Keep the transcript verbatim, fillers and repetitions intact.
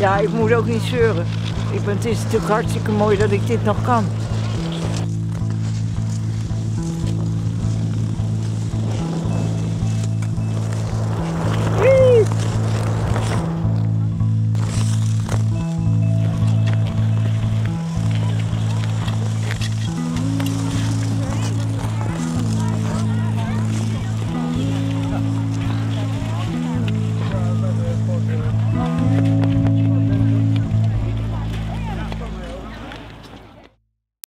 Ja, ik moet ook niet zeuren. Ik ben, het is natuurlijk hartstikke mooi dat ik dit nog kan.